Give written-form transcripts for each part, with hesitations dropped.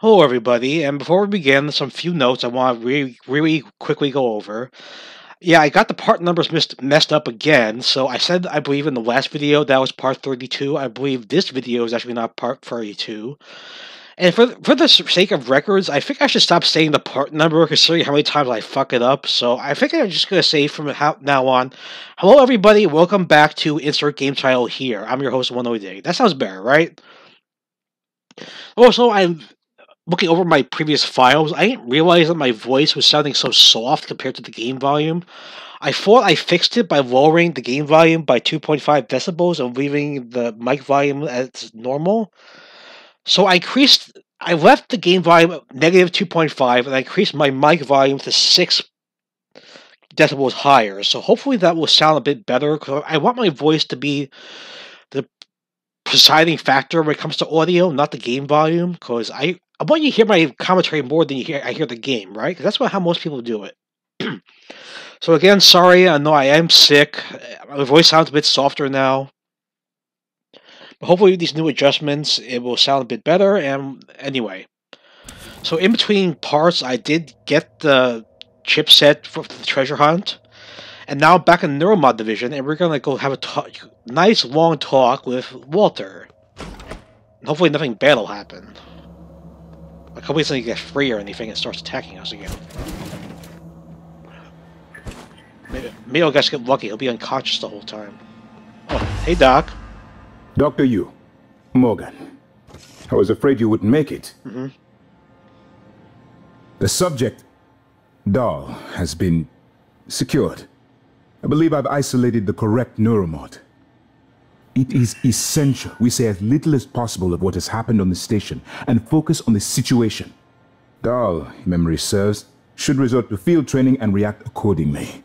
Hello everybody, and before we begin, some few notes I want to really quickly go over. Yeah, I got the part numbers messed up again, so I said, I believe in the last video, that was part 32. I believe this video is actually not part 32. And for the sake of records, I think I should stop saying the part number, considering how many times I fuck it up. So I think I'm just going to say from now on, hello everybody, welcome back to Insert Game Title here. I'm your host, WanoiDig. That sounds better, right? Also, I'm looking over my previous files. I didn't realize that my voice was sounding so soft compared to the game volume. I thought I fixed it by lowering the game volume by 2.5 decibels and leaving the mic volume as normal. So I left the game volume negative -2.5, and I increased my mic volume to 6 decibels higher. So hopefully that will sound a bit better, because I want my voice to be the presiding factor when it comes to audio, not the game volume, because I want you to hear my commentary more than I hear the game, right? Because that's how most people do it. So again, sorry, I know I am sick. My voice sounds a bit softer now. Hopefully with these new adjustments, it will sound a bit better, and anyway. So in between parts, I did get the chipset for the treasure hunt, and now I'm back in the Neuromod Division, and we're going to go have a nice long talk with Walter. And hopefully nothing bad will happen. Like hopefully it's going to get free or anything and starts attacking us again. Maybe I'll just get lucky, he'll be unconscious the whole time. Oh, hey Doc. Dr. Yu, Morgan, I was afraid you wouldn't make it. The subject, Dahl, has been secured. I believe I've isolated the correct neuromod. It is essential we say as little as possible of what has happened on the station and focus on the situation. Dahl, if memory serves, should resort to field training and react accordingly.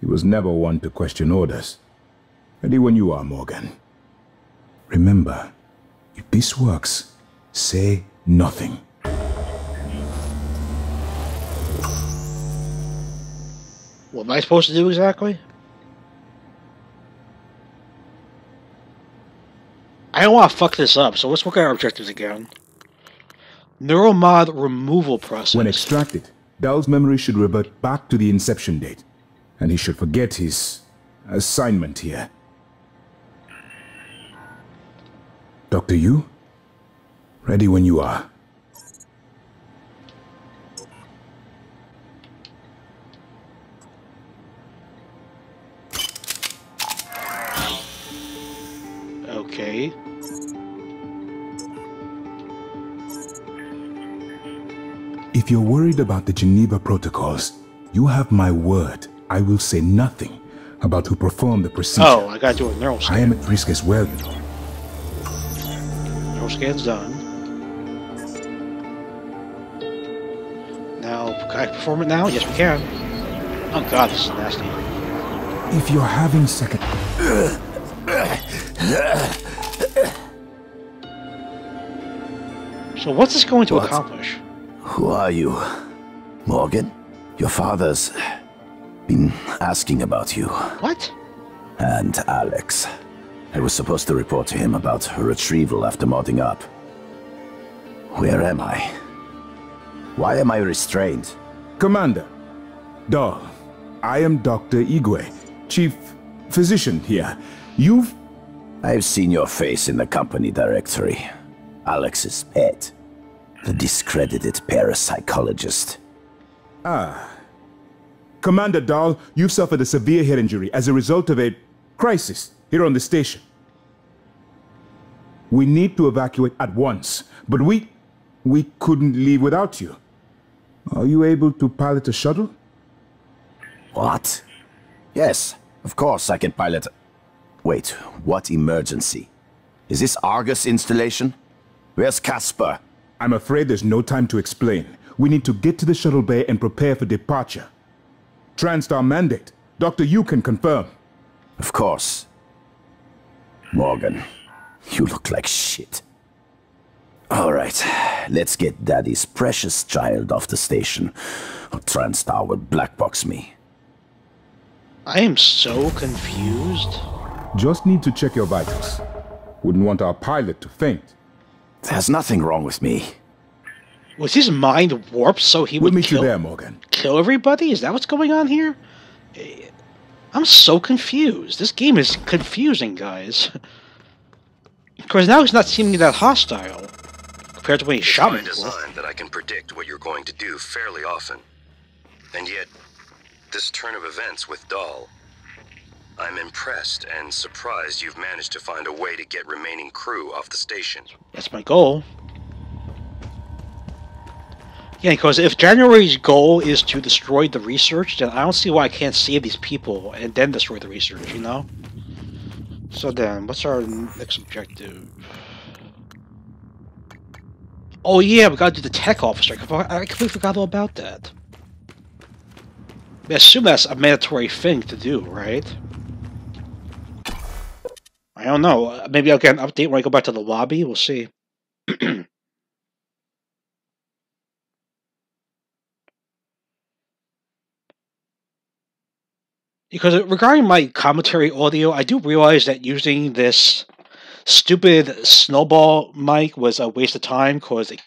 He was never one to question orders. Ready when you are, Morgan. Remember, if this works, say nothing. What am I supposed to do exactly? I don't want to fuck this up, so let's look at our objectives again. Neuromod removal process. When extracted, Dahl's memory should revert back to the inception date, and he should forget his assignment here. Dr. Yu, ready when you are. Okay. If you're worried about the Geneva Protocols, you have my word. I will say nothing about who performed the procedure. Oh, I gotta do a neural scan. I am at risk as well, you know. Scan's done. Now, can I perform it now? Yes, we can. Oh god, this is nasty. If you're having second... So what's this going to accomplish? Who are you? Morgan? Your father's been asking about you. What? And Alex. I was supposed to report to him about her retrieval after modding up. Where am I? Why am I restrained? Commander, Dahl, I am Dr. Igwe, Chief Physician here. I've seen your face in the company directory. Alex's pet. The discredited parapsychologist. Ah. Commander Dahl, you've suffered a severe head injury as a result of a crisis here on the station. We need to evacuate at once, but we couldn't leave without you. Are you able to pilot a shuttle? What? Yes, of course I can pilot. Wait, what emergency? Is this Argus installation? Where's Casper? I'm afraid there's no time to explain. We need to get to the shuttle bay and prepare for departure. Transtar mandate. Dr. Yu can confirm. Of course. Morgan, you look like shit. Alright, let's get Daddy's precious child off the station, or Transtar will blackbox me. I am so confused. Just need to check your vitals. Wouldn't want our pilot to faint. There's nothing wrong with me. Was his mind warped so he would kill everybody? Is that what's going on here? I'm so confused. This game is confusing, guys. Because now he's not seeming that hostile compared to when he shot me. It's by design that I can predict what you're going to do fairly often. And yet, this turn of events with Dahl, I'm impressed and surprised you've managed to find a way to get remaining crew off the station. That's my goal. Yeah, because if January's goal is to destroy the research, then I don't see why I can't save these people and then destroy the research, you know? So then, what's our next objective? Oh yeah, we gotta do the tech officer. I completely forgot all about that. I assume that's a mandatory thing to do, right? I don't know. Maybe I'll get an update when I go back to the lobby. We'll see. Because regarding my commentary audio, I do realize that using this stupid snowball mic was a waste of time because it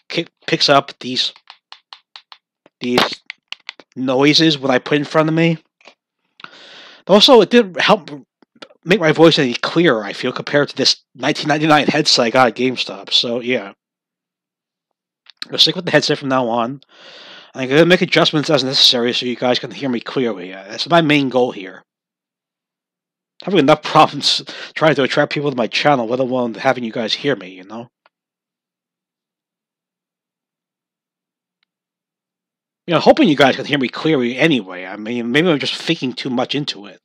picks up these noises when I put in front of me. Also, it didn't help make my voice any clearer, I feel, compared to this 1999 headset I got at GameStop. So, yeah. I'll stick with the headset from now on. I'm going to make adjustments as necessary so you guys can hear me clearly. That's my main goal here. Having enough problems trying to attract people to my channel, let alone having you guys hear me, you know? You know, hoping you guys can hear me clearly anyway. I mean, maybe I'm just thinking too much into it.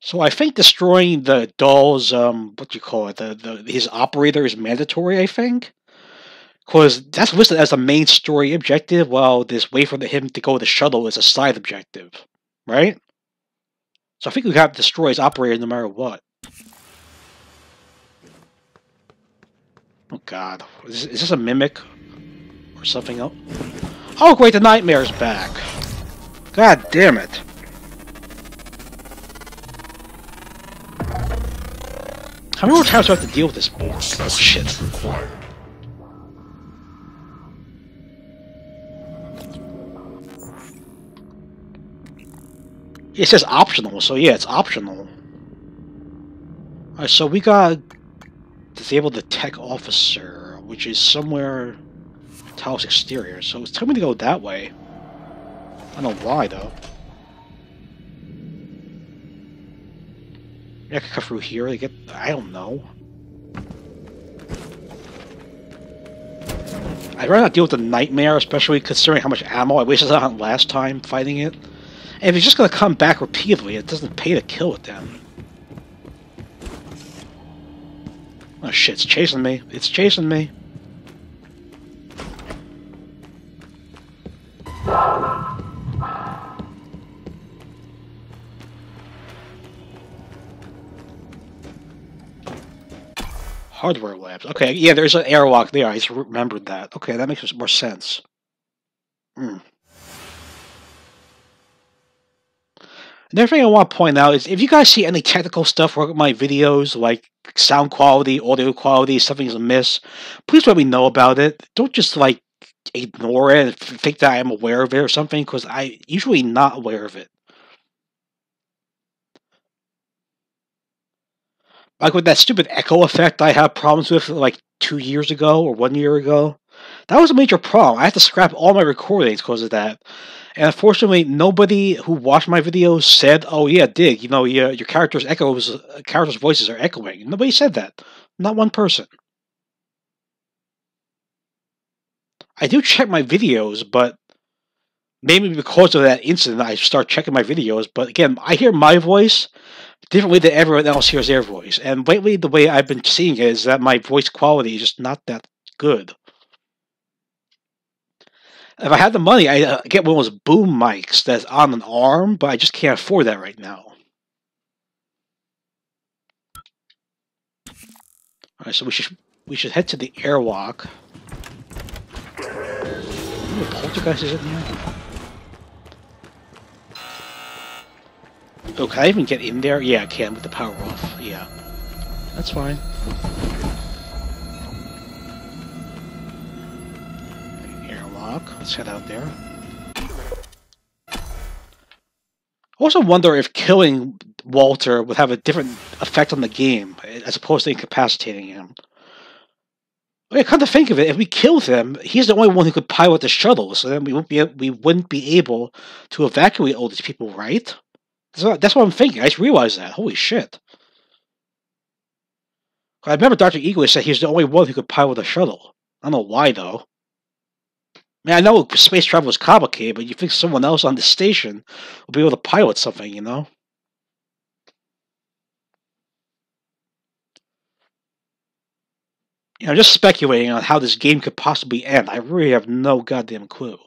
So I think destroying the Dahl's, what do you call it, his operator is mandatory, I think? Because that's listed as the main story objective, while this way for him to go with the shuttle is a side objective, right? So I think we have to destroy his operator no matter what. Oh god, is this a mimic? Or something else? Oh great, the nightmare's back! God damn it! How many more times do I have to deal with this bullshit? It says optional, so yeah, it's optional. Alright, so we got disable the tech officer, which is somewhere Talos exterior, so it's telling me to go that way. I don't know why though. I could cut through here to get... I don't know. I'd rather not deal with the nightmare, especially considering how much ammo I wasted on last time fighting it. And if he's just going to come back repeatedly, it doesn't pay to kill with them. Oh shit, it's chasing me. It's chasing me. Hardware labs. Okay, yeah, there's an airlock there. I just remembered that. Okay, that makes more sense. Another thing I want to point out is if you guys see any technical stuff with my videos, like sound quality, audio quality, something's amiss, please let me know about it. Don't just, like, ignore it and think that I am aware of it or something, because I usually not aware of it. Like with that stupid echo effect I had problems with like 2 years ago or 1 year ago. That was a major problem. I had to scrap all my recordings because of that. And unfortunately, nobody who watched my videos said, oh yeah, Dig, you know, your characters' voices are echoing. Nobody said that. Not one person. I do check my videos, but maybe because of that incident, I start checking my videos. But again, I hear my voice differently than everyone else hears their voice. And lately, the way I've been seeing it is that my voice quality is just not that good. If I had the money, I'd get one of those boom mics that's on an arm, but I just can't afford that right now. Alright, so we should head to the airlock. How many poltergeists is in here? Oh, can I even get in there? Yeah, I can with the power off. Yeah. That's fine. Airlock. Let's head out there. I also wonder if killing Walter would have a different effect on the game as opposed to incapacitating him. I mean, come to think of it, if we kill him, he's the only one who could pilot the shuttle, so then we wouldn't be able to evacuate all these people, right? That's what I'm thinking. I just realized that. Holy shit. I remember Dr. Igwe said he's the only one who could pilot a shuttle. I don't know why, though. I mean, I know space travel is complicated, but you think someone else on the station will be able to pilot something, you know? You know, I'm just speculating on how this game could possibly end. I really have no goddamn clue.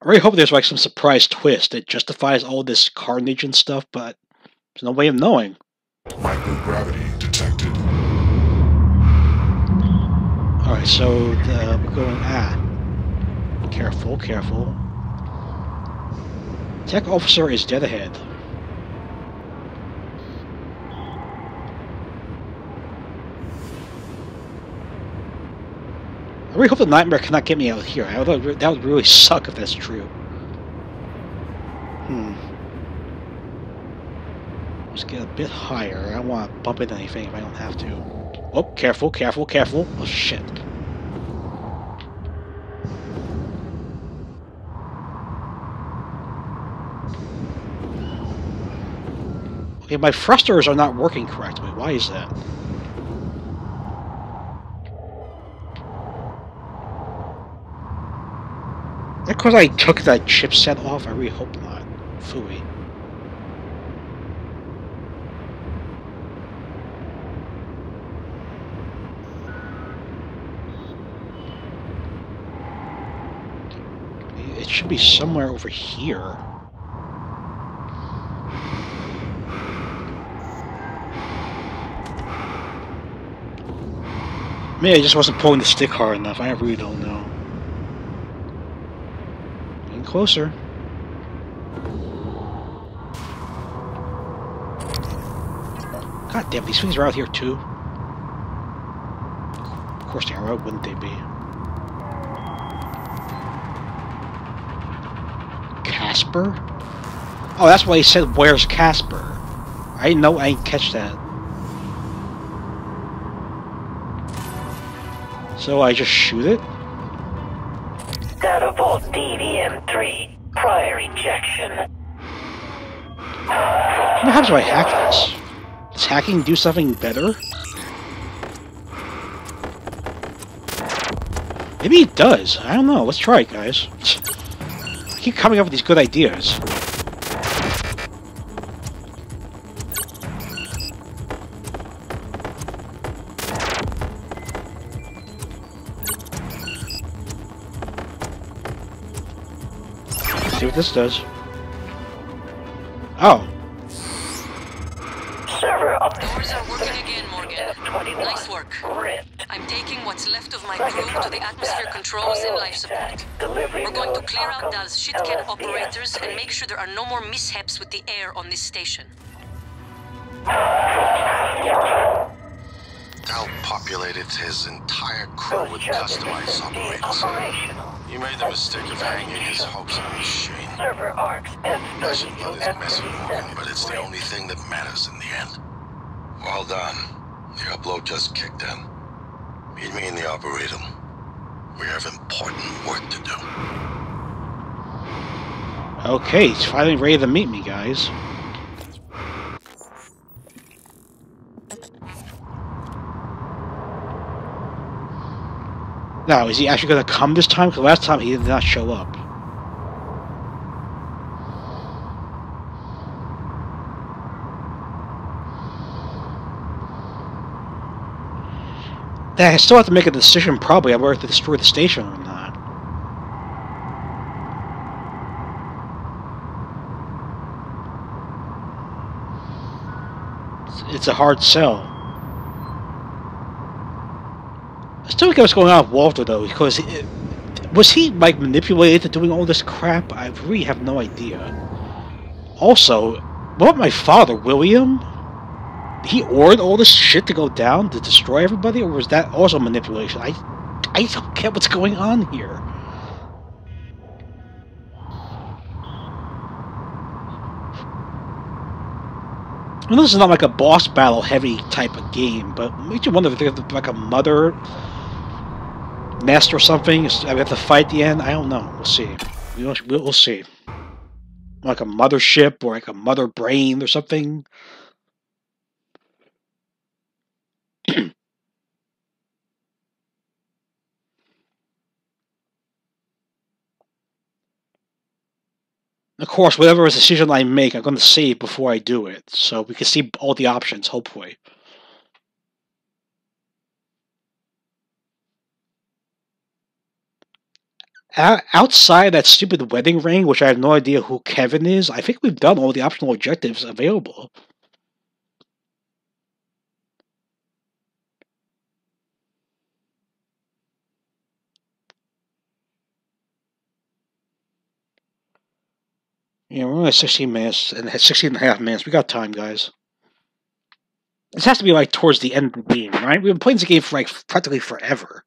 I really hope there's like some surprise twist that justifies all this carnage and stuff, but there's no way of knowing. Microgravity detected. Alright, so we're going careful, careful. Tech officer is dead ahead. I really hope the nightmare cannot get me out of here. That would really suck if that's true. Let's get a bit higher. I don't want to bump into anything if I don't have to. Oh, careful, careful, careful. Oh, shit. Okay, my thrusters are not working correctly. Why is that? Is that because I took that chipset off? I really hope not. Phooey. It should be somewhere over here. Maybe I just wasn't pulling the stick hard enough. I really don't know. Closer. God damn, these things are out here too. Of course they are. Why wouldn't they be? Casper? Oh, that's why he said, "Where's Casper?" I didn't know. I didn't catch that. So I just shoot it. Datavolt DVM3, prior ejection. How do I hack this? Does hacking do something better? Maybe it does. I don't know. Let's try it, guys. I keep coming up with these good ideas. This does. Oh. Server up. Doors are working again, Morgan. Nice work. I'm taking what's left of my crew to the atmosphere controls and life support. We're going to clear out Dahl's shitcan operators and make sure there are no more mishaps with the air on this station. Dahl populated his entire crew with customized operators. You made the mistake of hanging his hopes on a machine. I should know this messy, Morgan, but it's the only thing that matters in the end. Well done. The upload just kicked in. Meet me in the Arboretum. We have important work to do. Okay, it's finally ready to meet me, guys. Now, is he actually going to come this time? Because last time he did not show up. Now, I still have to make a decision probably on whether to destroy the station or not. it's a hard sell. I still don't get what's going on with Walter though, because was he like manipulated to doing all this crap? I really have no idea. Also, what about my father, William? He ordered all this shit to go down to destroy everybody, or was that also manipulation? I don't get what's going on here. I know this is not like a boss battle heavy type of game, but it makes you wonder if there's like a mother master or something. I have to fight the end. I don't know. We'll see. We'll see. Like a mothership or like a mother brain or something. Of course, whatever decision I make, I'm going to save before I do it, so we can see all the options, hopefully. Outside that stupid wedding ring, which I have no idea who Kevin is, I think we've done all the optional objectives available. Yeah, we're only at 16 minutes, and 16.5 minutes. We got time, guys. This has to be, like, towards the end of the game, right? We've been playing this game for, like, practically forever.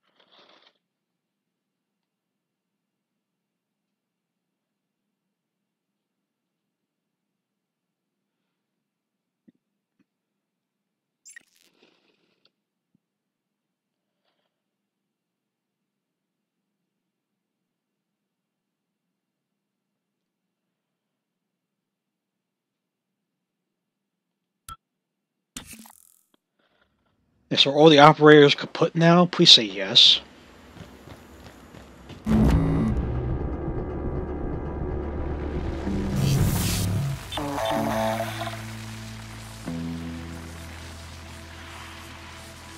Yes, are all the operators kaput now? Please say yes.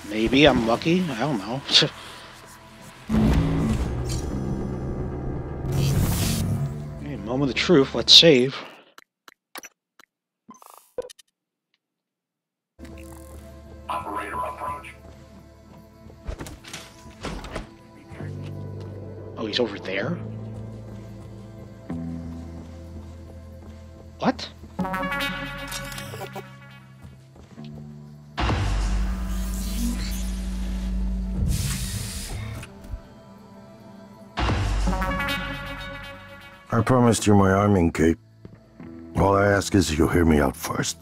Maybe I'm lucky. I don't know. Okay, moment of truth. Let's save. He's over there? What? I promised you my arming cape. All I ask is you hear me out first.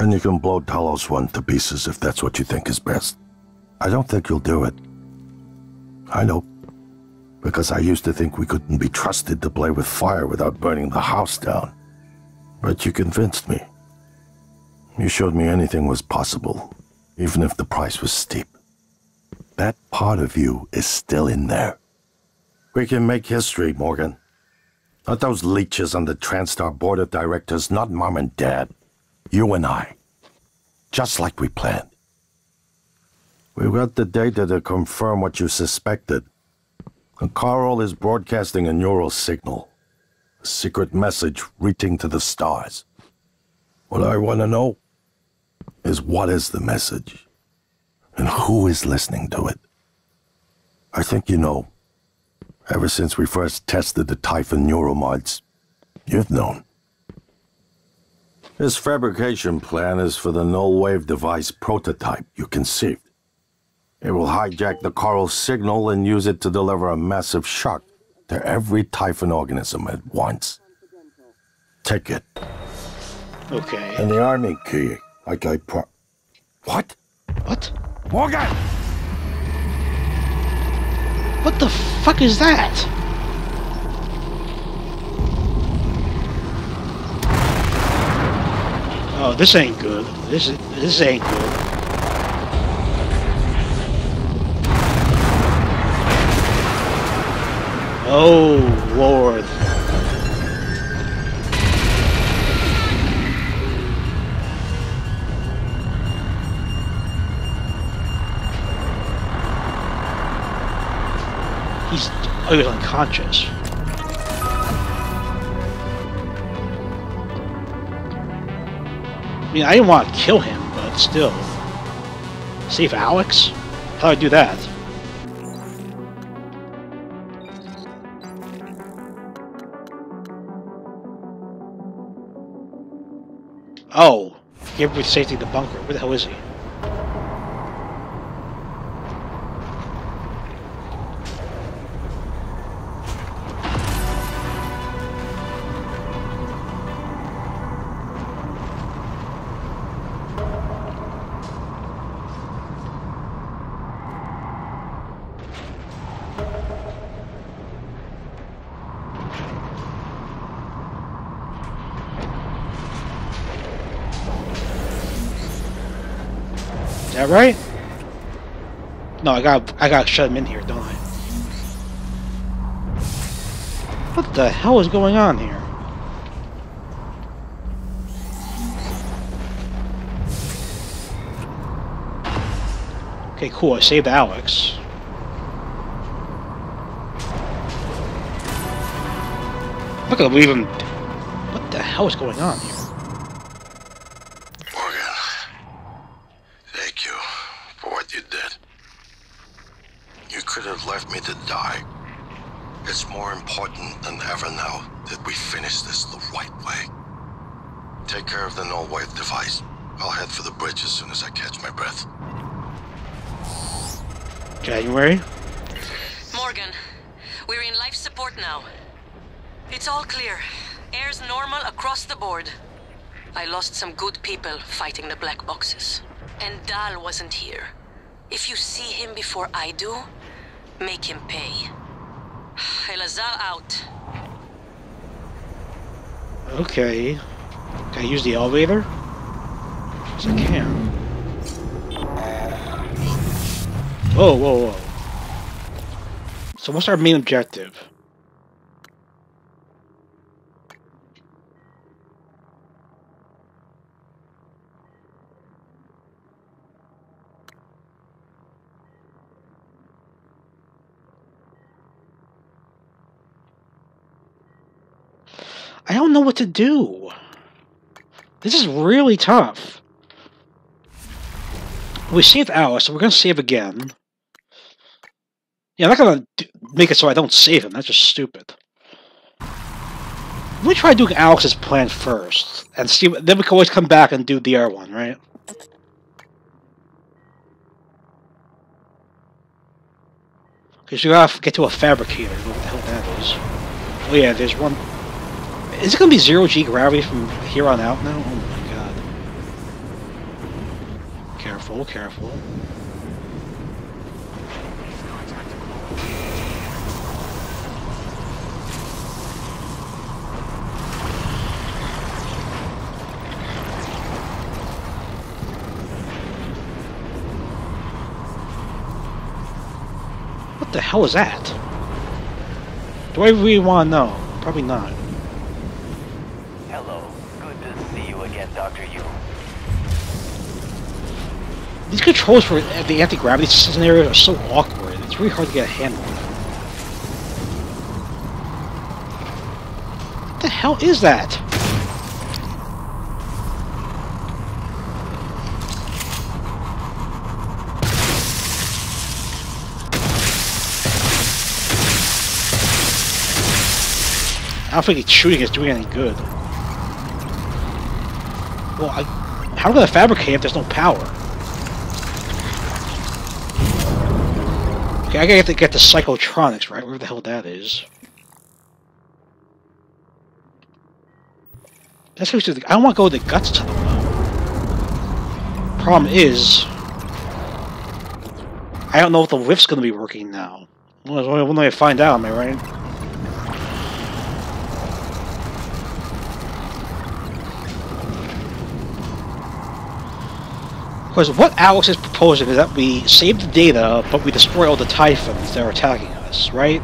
And you can blow Talos I to pieces if that's what you think is best. I don't think you'll do it. I know. Because I used to think we couldn't be trusted to play with fire without burning the house down. But you convinced me. You showed me anything was possible, even if the price was steep. That part of you is still in there. We can make history, Morgan. Not those leeches on the Transtar board of directors, not Mom and Dad. You and I. Just like we planned. We got the data to confirm what you suspected. Carl is broadcasting a neural signal, a secret message reaching to the stars. What I want to know is what is the message, and who is listening to it. I think you know, ever since we first tested the Typhon neuromods, you've known. This fabrication plan is for the null wave device prototype you conceived. It will hijack the coral signal and use it to deliver a massive shock to every Typhon organism at once. Take it. Okay. And the army key, like I pro- What? What? Morgan! What the fuck is that? Oh, this ain't good. This ain't good. Oh, Lord. He was unconscious. I mean, I didn't want to kill him. still. Save Alex? How'd I do that? Oh, give with safety the bunker. Where the hell is he? Is that right? No, I gotta shut him in here, don't I? What the hell is going on here? Okay, cool, I saved Alex. I'm not gonna leave him. What the hell is going on here? January? Morgan, we're in life support now. It's all clear. Air's normal across the board. I lost some good people fighting the black boxes. And Dahl wasn't here. If you see him before I do, make him pay. Elazar out. Okay. Can I use the elevator? Yes, I can. Whoa, whoa, whoa. So what's our main objective? I don't know what to do. This is really tough. We saved Alice, so we're going to save again. Yeah, I'm not going to make it so I don't save him. That's just stupid. Let me try doing Alex's plan first. And see. Then we can always come back and do the other one, right? Because you got to get to a fabricator. What the hell that is. Oh yeah, there's one. Is it going to be 0G gravity from here on out now? Oh my god. Careful, careful. What the hell is that? Do I really want to know? Probably not. Hello. Good to see you again, Dr. Yu. These controls for the anti-gravity scenarios are so awkward. It's really hard to get a handle on. What the hell is that? I don't think shooting is doing any good. Well, how do I fabricate if there's no power? Okay, I gotta get the cyclotronics, right? Where the hell that is. That's what I don't want to go with the guts tunnel, though. Problem is, I don't know if the lift's gonna be working now. Well, there's only one way to find out, am I right? Because what Alex is proposing is that we save the data, but we destroy all the Typhons that are attacking us, right?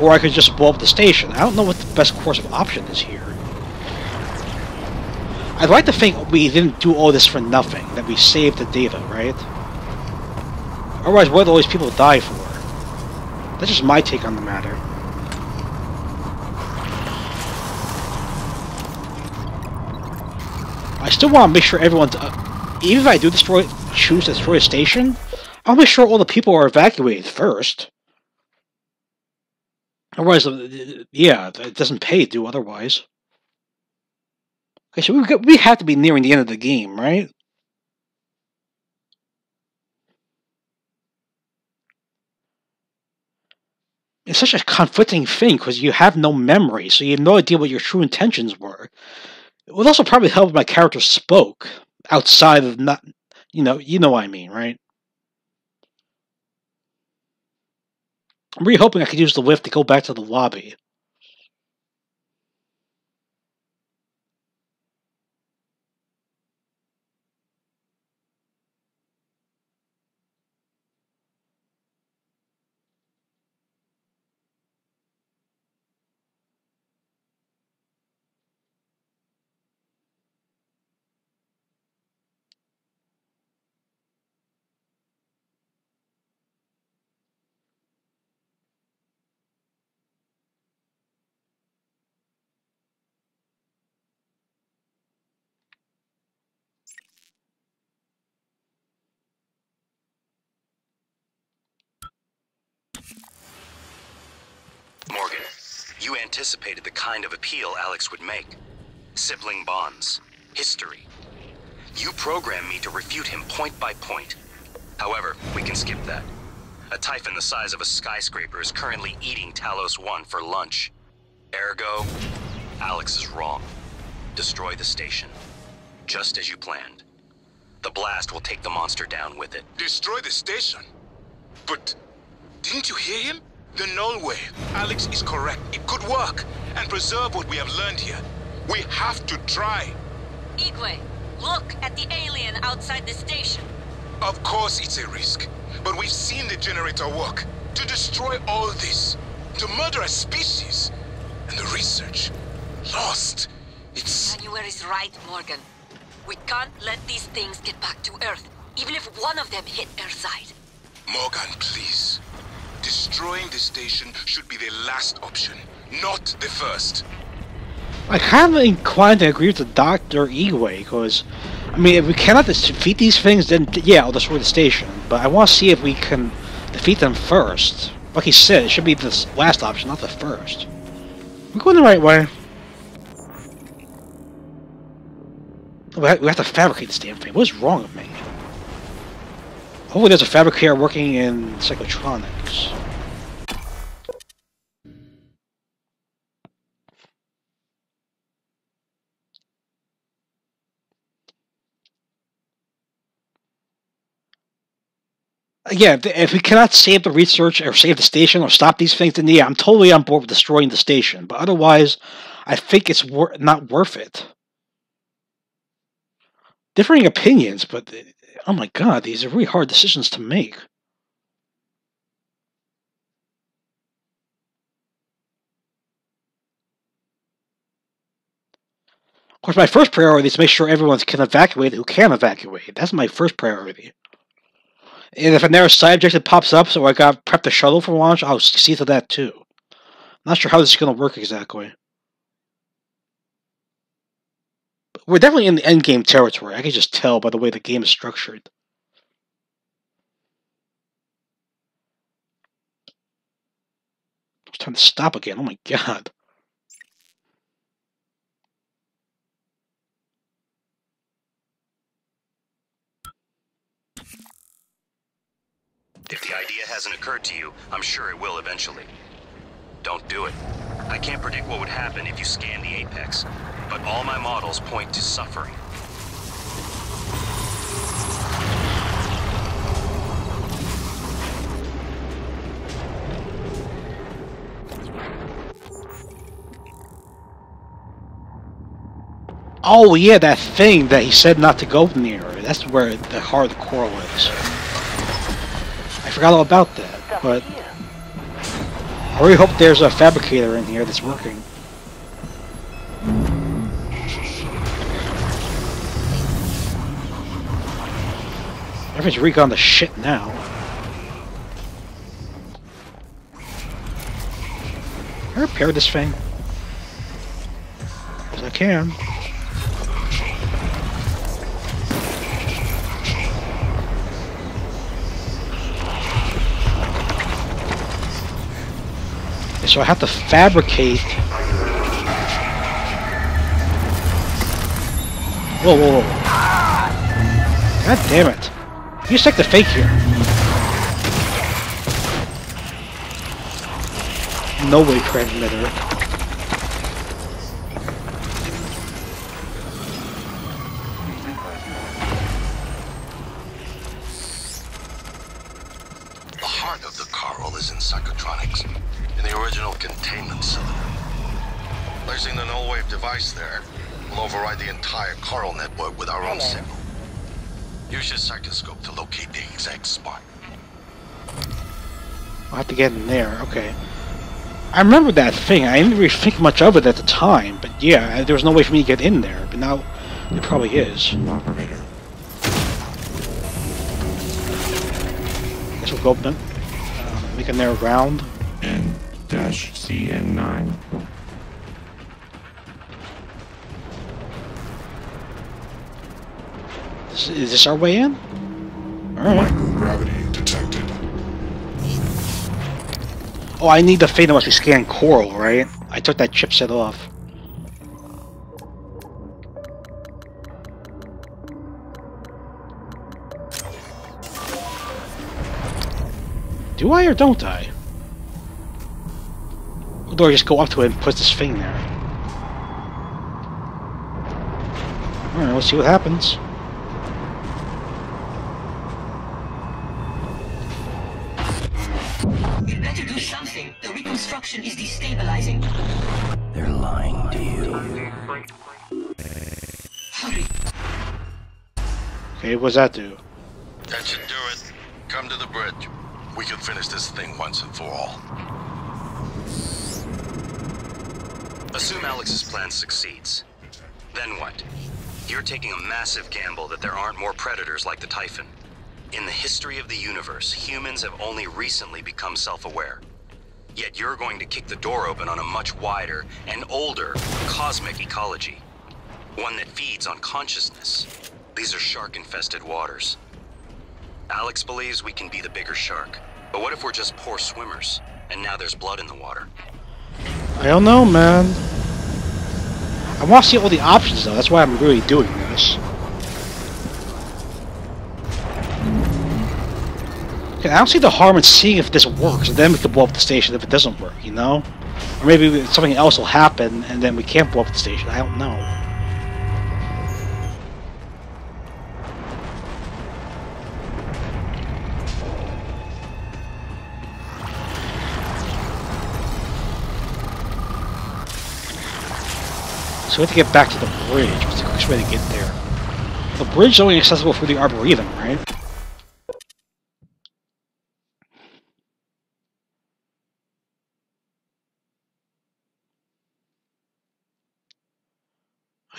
Or I could just blow up the station. I don't know what the best course of option is here. I'd like to think we didn't do all this for nothing, that we saved the data, right? Otherwise, what do all these people die for? That's just my take on the matter. I still want to make sure everyone's even if I do choose to destroy a station, I'll make sure all the people are evacuated first. Otherwise, yeah, it doesn't pay to do otherwise. Okay, so we have to be nearing the end of the game, right? It's such a conflicting thing because you have no memory, so you have no idea what your true intentions were. It would also probably help if my character spoke outside of not, you know what I mean, right? I'm really hoping I could use the lift to go back to the lobby. Morgan, you anticipated the kind of appeal Alex would make. Sibling bonds, history. You programmed me to refute him point by point. However, we can skip that. A Typhon the size of a skyscraper is currently eating Talos I for lunch. Ergo, Alex is wrong. Destroy the station, just as you planned. The blast will take the monster down with it. Destroy the station? But didn't you hear him? The null wave. Alex is correct. It could work and preserve what we have learned here. We have to try. Igwe, look at the alien outside the station. Of course it's a risk, but we've seen the generator work. To destroy all this, to murder a species, and the research lost. It's... January's right, Morgan. We can't let these things get back to Earth, even if one of them hit Earthside. Morgan, please. Destroying the station should be the last option, not the first. I kind of inclined to agree with the Dr. Igwe, because, I mean, if we cannot defeat these things, then yeah, I'll destroy the station. But I want to see if we can defeat them first. Like he said, it should be the last option, not the first. We're going the right way. We have to fabricate this damn thing. What is wrong with me? Hopefully there's a fabricator working in psychotronics. Again, if we cannot save the research or save the station or stop these things, then yeah, I'm totally on board with destroying the station. But otherwise, I think it's not worth it. Differing opinions, but... Oh my god, these are really hard decisions to make. Of course, my first priority is to make sure everyone can evacuate who can evacuate. That's my first priority. And if another side objective pops up, so I got prepped the shuttle for launch, I'll see to that too. I'm not sure how this is going to work exactly. We're definitely in the endgame territory. I can just tell by the way the game is structured. It's time to stop again. Oh my god. If the idea hasn't occurred to you, I'm sure it will eventually. Don't do it. I can't predict what would happen if you scan the apex, but all my models point to suffering. Oh yeah, that thing that he said not to go near, that's where the hardcore was. I forgot all about that, but... I really hope there's a fabricator in here that's working. Everything's recon the shit now. Can I repair this thing? Because I can. So I have to fabricate. Whoa, whoa, whoa. God damn it. You stick to fake here. No way, Craig Metherick. The heart of the Carl is in psychotronics, in the original containment cylinder. Placing the null wave device there will override the entire Carl network with our own signal. Use your psychoscope to locate the exact spot. I have to get in there, okay. I remember that thing. I didn't really think much of it at the time, but yeah, there was no way for me to get in there, but now there probably is. Guess we'll go up then. Make a narrow round. N-CN9. Is this our way in? Alright. Microgravity detected. Oh, I need the thing that must be scanning coral, right? I took that chipset off. Do I or don't I? Or do I just go up to it and put this thing there? Alright, let's see what happens. Is destabilizing. They're lying to you. Okay, what's that do? That should do it. Come to the bridge. We can finish this thing once and for all. Assume Alex's plan succeeds. Then what? You're taking a massive gamble that there aren't more predators like the Typhon. In the history of the universe, humans have only recently become self-aware. Yet you're going to kick the door open on a much wider and older cosmic ecology. One that feeds on consciousness. These are shark-infested waters. Alex believes we can be the bigger shark. But what if we're just poor swimmers, and now there's blood in the water? I don't know, man. I want to see all the options, though. That's why I'm really doing this. I don't see the harm in seeing if this works, and then we can blow up the station if it doesn't work, you know? Or maybe something else will happen, and then we can't blow up the station. I don't know. So we have to get back to the bridge. What's the quickest way to get there? The bridge is only accessible through the Arboretum, right?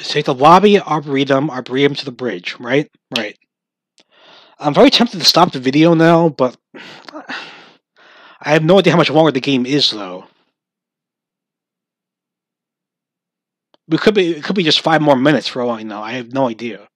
Take the lobby, Arboretum to the bridge, right? Right. I'm very tempted to stop the video now, but I have no idea how much longer the game is, though. It could be just 5 more minutes for all I know. I have no idea.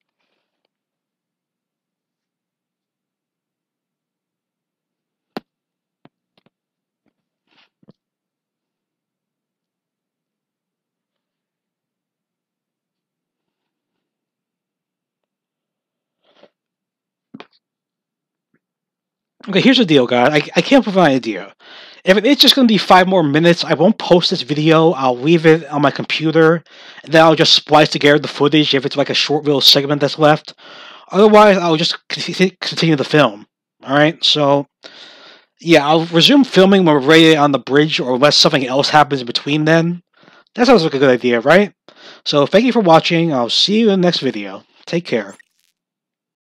Okay, here's the deal, guys. I can't provide an idea. If it's just going to be 5 more minutes, I won't post this video. I'll leave it on my computer. And then I'll just splice together the footage if it's like a short little segment that's left. Otherwise, I'll just continue the film. Alright, so... yeah, I'll resume filming when we're ready on the bridge, or unless something else happens in between then. That sounds like a good idea, right? So, thank you for watching. I'll see you in the next video. Take care.